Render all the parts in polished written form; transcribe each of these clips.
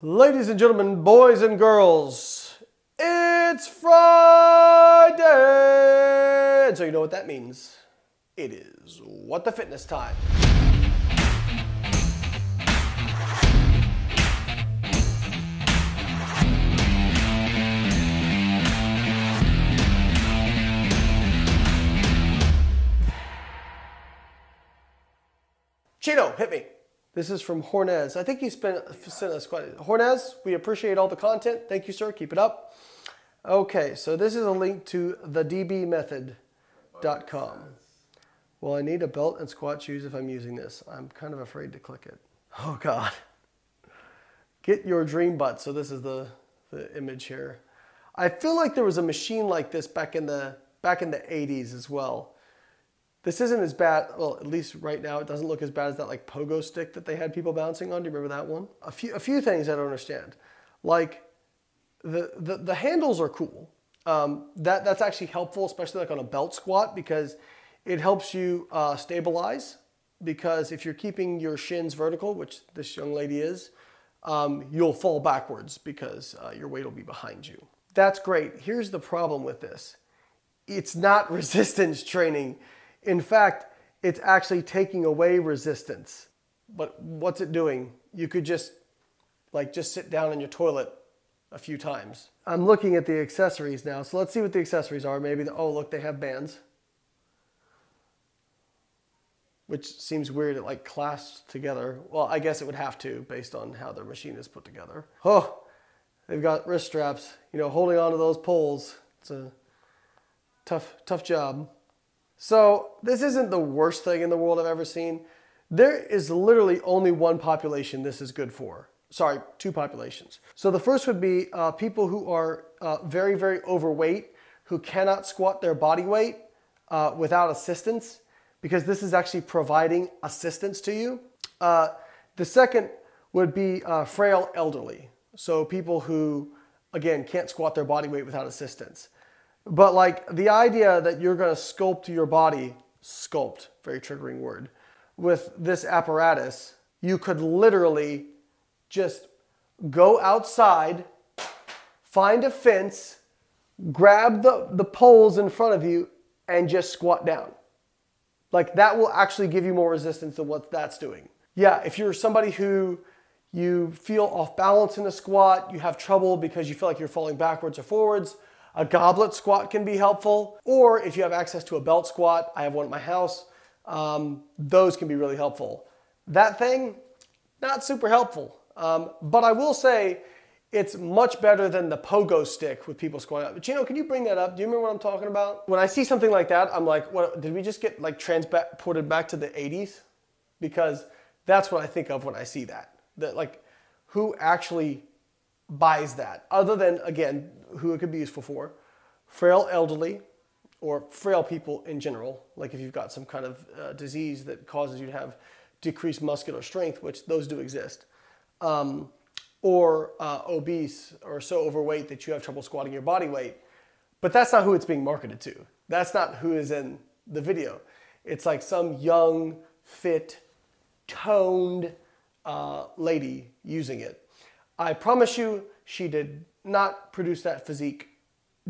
Ladies and gentlemen, boys and girls, it's Friday! And so you know what that means. It is What The Fitness time. Cheeto, hit me. This is from Hornez. I think he sent us quite a bit. Hornez, we appreciate all the content. Thank you, sir. Keep it up. Okay, so this is a link to thedbmethod.com. Well, I need a belt and squat shoes if I'm using this. I'm kind of afraid to click it. Oh, God. Get your dream butt. So this is the image here. I feel like there was a machine like this back in the 80s as well. This isn't as bad, well, at least right now, it doesn't look as bad as that like pogo stick that they had people bouncing on. Do you remember that one? A few things I don't understand. Like the handles are cool. That's actually helpful, especially like on a belt squat, because it helps you stabilize, because if you're keeping your shins vertical, which this young lady is, you'll fall backwards because your weight will be behind you. That's great. Here's the problem with this. It's not resistance training. In fact, it's actually taking away resistance. But what's it doing? You could just sit down in your toilet a few times. I'm looking at the accessories now. So let's see what the accessories are. Maybe, oh look, they have bands. Which seems weird, it like clasped together. Well, I guess it would have to based on how their machine is put together. Oh, they've got wrist straps, you know, holding onto those poles. It's a tough job. So this isn't the worst thing in the world I've ever seen. There is literally only one population this is good for. Sorry, two populations. So the first would be people who are very, very overweight, who cannot squat their body weight without assistance, because this is actually providing assistance to you. The second would be frail elderly. So people who, again, can't squat their body weight without assistance. But like the idea that you're going to sculpt your body, sculpt, very triggering word, with this apparatus, you could literally just go outside, find a fence, grab the poles in front of you, and just squat down. Like that will actually give you more resistance than what that's doing. Yeah, if you're somebody who you feel off balance in a squat, you have trouble because you feel like you're falling backwards or forwards, a goblet squat can be helpful, or if you have access to a belt squat, I have one at my house, those can be really helpful. That thing, not super helpful, but I will say it's much better than the pogo stick with people squatting up. But Chino, can you bring that up? Do you remember what I'm talking about? When I see something like that, I'm like, what, did we just get like transported back to the 80s? Because that's what I think of when I see that. That like, who actually buys that, other than, again, who it could be useful for, frail elderly or frail people in general, like if you've got some kind of disease that causes you to have decreased muscular strength, which those do exist, or obese or so overweight that you have trouble squatting your body weight. But that's not who it's being marketed to. That's not who is in the video. It's like some young, fit, toned lady using it. I promise you, she did not produce that physique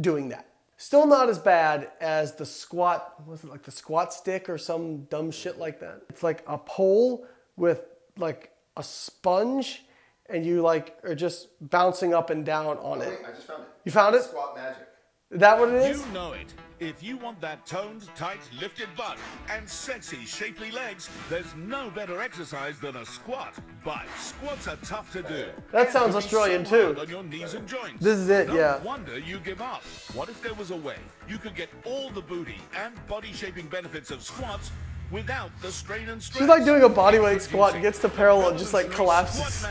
doing that. Still not as bad as the squat, was it like the squat stick or some dumb shit like that? It's like a pole with like a sponge and you like are just bouncing up and down on it. Wait, I just found it. You found it? Squat Magic. Is that what it is? You know it. If you want that toned, tight, lifted butt and sexy, shapely legs, there's no better exercise than a squat. But squats are tough to do. That sounds Australian too. On your knees and joints. This is it, yeah. No wonder you give up. What if there was a way you could get all the booty and body-shaping benefits of squats without the strain and stress? She's like doing a bodyweight squat and gets to parallel and just like collapses.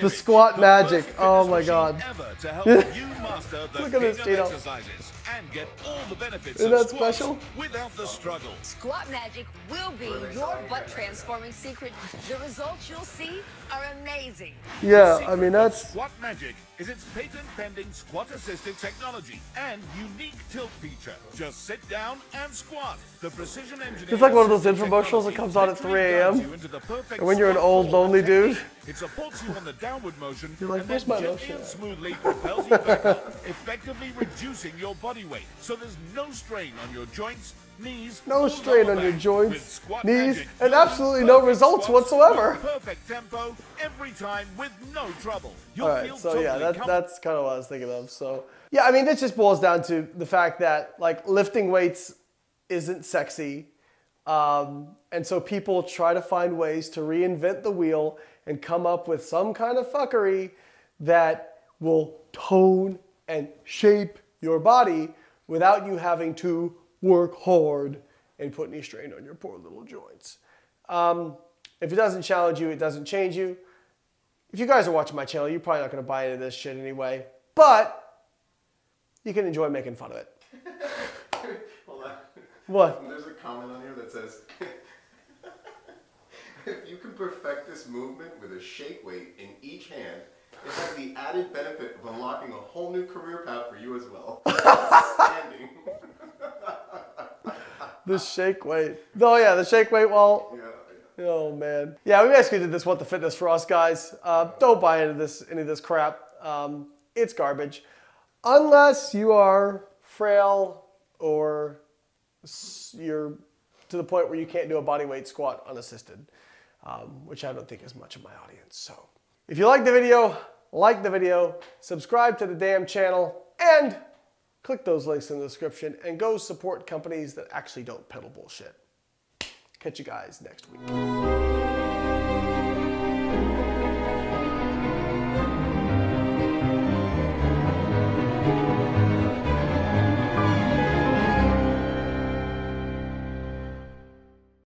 The Squat Magic. Oh my God. Look at this, Gino. And get all the benefits. Isn't that special? Without the struggle. Squat Magic will be your butt-transforming secret. The results you'll see are amazing. Yeah, I mean that's... Squat Magic is its patent-pending squat-assisted technology and unique tilt feature. Just sit down and squat. The precision engineering. It's like one of those infomercials that comes on at 3 a.m. and when you're an old, lonely dude. It supports you on the downward motion and gently and smoothly propels you back up, effectively reducing your body weight so there's no strain on your joints, knees, and absolutely no results whatsoever. Perfect tempo every time with no trouble. All right, so yeah, that's kind of what I was thinking of. So yeah, I mean, this just boils down to the fact that like lifting weights isn't sexy, and so people try to find ways to reinvent the wheel and come up with some kind of fuckery that will tone and shape your body without you having to work hard and put any strain on your poor little joints. If it doesn't challenge you, it doesn't change you. If you guys are watching my channel, you're probably not going to buy any of this shit anyway, but you can enjoy making fun of it. Hold on. What? There's a comment on here that says, if you can perfect this movement with a shake weight in each hand, it has the added benefit of unlocking a whole new career path for you as well. Standing. The shake weight. Oh yeah, the shake weight wall. Yeah, yeah. Oh man. Yeah, we basically did this What the Fitness for us, guys. Don't buy any of this crap. It's garbage. Unless you are frail or you're to the point where you can't do a body weight squat unassisted, which I don't think is much of my audience. So if you like the video, subscribe to the damn channel, and click those links in the description and go support companies that actually don't peddle bullshit. Catch you guys next week.